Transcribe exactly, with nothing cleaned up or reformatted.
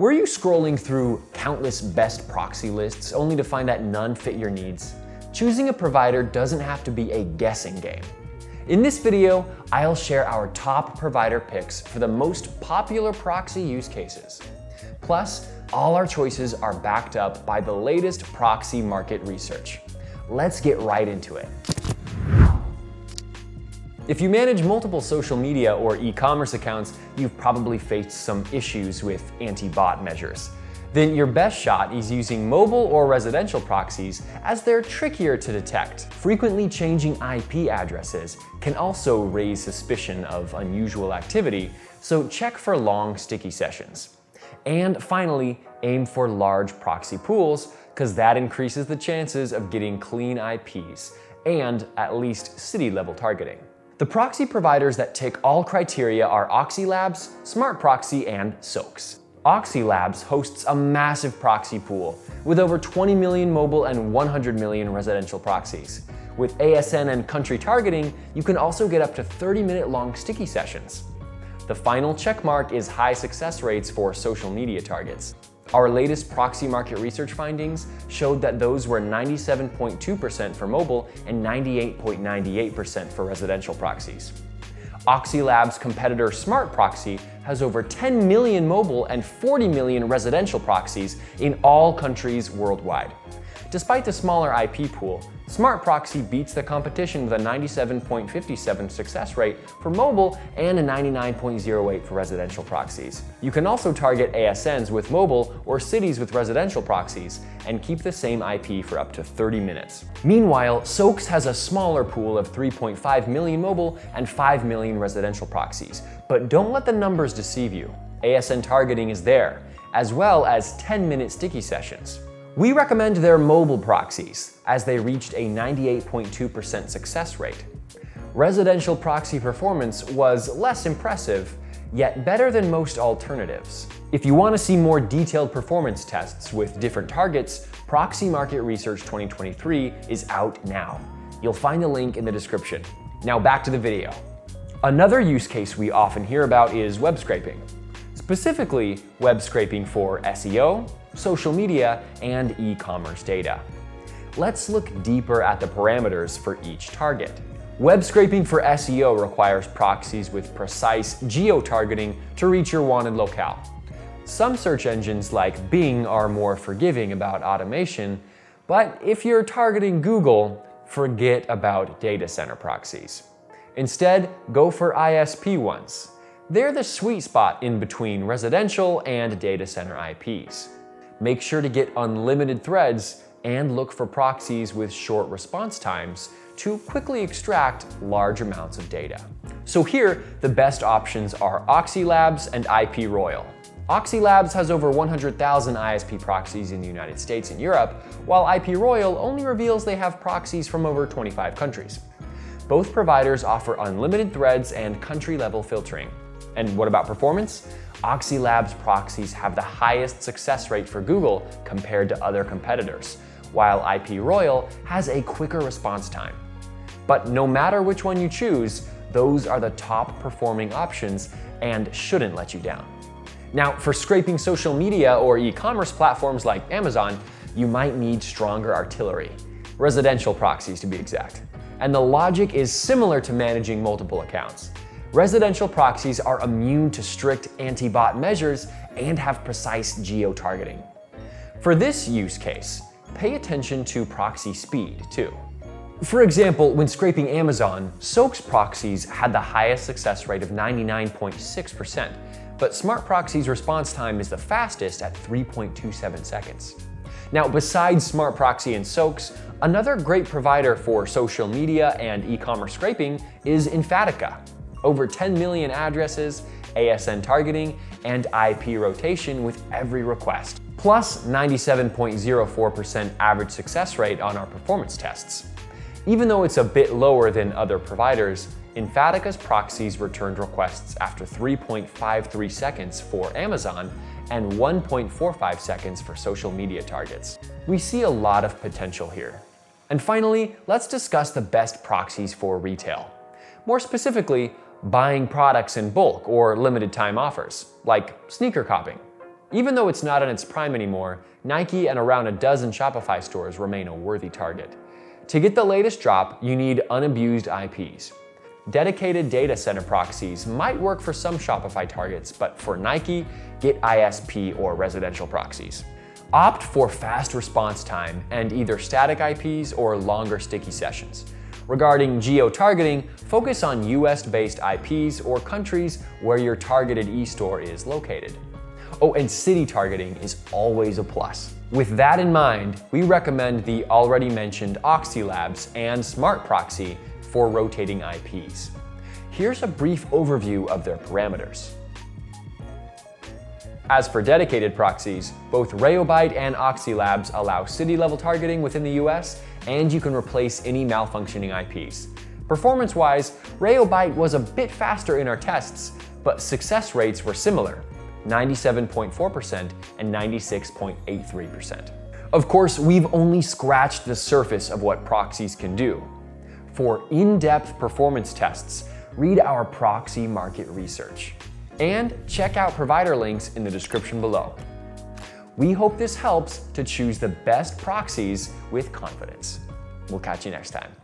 Were you scrolling through countless best proxy lists only to find that none fit your needs? Choosing a provider doesn't have to be a guessing game. In this video, I'll share our top provider picks for the most popular proxy use cases. Plus, all our choices are backed up by the latest proxy market research. Let's get right into it. If you manage multiple social media or e-commerce accounts, you've probably faced some issues with anti-bot measures. Then your best shot is using mobile or residential proxies, as they're trickier to detect. Frequently changing I P addresses can also raise suspicion of unusual activity, so check for long, sticky sessions. And finally, aim for large proxy pools, because that increases the chances of getting clean I Ps and at least city-level targeting. The proxy providers that tick all criteria are Oxylabs, SmartProxy, and SOAX. Oxylabs hosts a massive proxy pool with over twenty million mobile and one hundred million residential proxies. With A S N and country targeting, you can also get up to thirty minute long sticky sessions. The final checkmark is high success rates for social media targets. Our latest proxy market research findings showed that those were ninety-seven point two percent for mobile and ninety-eight point nine eight percent for residential proxies. Oxylabs' competitor SmartProxy has over ten million mobile and forty million residential proxies in all countries worldwide. Despite the smaller I P pool, SmartProxy beats the competition with a ninety-seven point five seven percent success rate for mobile and a ninety-nine point zero eight percent for residential proxies. You can also target A S Ns with mobile or cities with residential proxies and keep the same I P for up to thirty minutes. Meanwhile, SOAX has a smaller pool of three point five million mobile and five million residential proxies, but don't let the numbers deceive you. A S N targeting is there, as well as ten minute sticky sessions. We recommend their mobile proxies, as they reached a ninety-eight point two percent success rate. Residential proxy performance was less impressive, yet better than most alternatives. If you want to see more detailed performance tests with different targets, Proxy Market Research twenty twenty-three is out now. You'll find the link in the description. Now back to the video. Another use case we often hear about is web scraping. Specifically, web scraping for S E O, social media, and e-commerce data. Let's look deeper at the parameters for each target. Web scraping for S E O requires proxies with precise geo-targeting to reach your wanted locale. Some search engines like Bing are more forgiving about automation, but if you're targeting Google, forget about data center proxies. Instead, go for I S P ones. They're the sweet spot in between residential and data center I Ps. Make sure to get unlimited threads and look for proxies with short response times to quickly extract large amounts of data. So here, the best options are Oxylabs and IPRoyal. Oxylabs has over one hundred thousand I S P proxies in the United States and Europe, while IPRoyal only reveals they have proxies from over twenty-five countries. Both providers offer unlimited threads and country-level filtering. And what about performance? Oxylabs proxies have the highest success rate for Google compared to other competitors, while IPRoyal has a quicker response time. But no matter which one you choose, those are the top performing options and shouldn't let you down. Now, for scraping social media or e-commerce platforms like Amazon, you might need stronger artillery, residential proxies to be exact. And the logic is similar to managing multiple accounts. Residential proxies are immune to strict anti-bot measures and have precise geo-targeting. For this use case, pay attention to proxy speed too. For example, when scraping Amazon, SOAX proxies had the highest success rate of ninety-nine point six percent, but SmartProxy's response time is the fastest at three point two seven seconds. Now, besides SmartProxy and SOAX, another great provider for social media and e-commerce scraping is Infatica. Over ten million addresses, A S N targeting, and I P rotation with every request, plus ninety-seven point zero four percent average success rate on our performance tests. Even though it's a bit lower than other providers, Infatica's proxies returned requests after three point five three seconds for Amazon and one point four five seconds for social media targets. We see a lot of potential here. And finally, let's discuss the best proxies for retail. More specifically, buying products in bulk or limited time offers, like sneaker copping. Even though it's not in its prime anymore, Nike and around a dozen Shopify stores remain a worthy target. To get the latest drop, you need unabused I Ps. Dedicated data center proxies might work for some Shopify targets, but for Nike, get I S P or residential proxies. Opt for fast response time and either static I Ps or longer sticky sessions. Regarding geo-targeting, focus on U S-based I Ps or countries where your targeted e-store is located. Oh, and city targeting is always a plus. With that in mind, we recommend the already mentioned Oxylabs and SmartProxy for rotating I Ps. Here's a brief overview of their parameters. As for dedicated proxies, both Rayobyte and Oxylabs allow city-level targeting within the U S, and you can replace any malfunctioning I Ps. Performance-wise, Rayobyte was a bit faster in our tests, but success rates were similar, ninety-seven point four percent and ninety-six point eight three percent. Of course, we've only scratched the surface of what proxies can do. For in-depth performance tests, read our proxy market research. And check out provider links in the description below. We hope this helps to choose the best proxies with confidence. We'll catch you next time.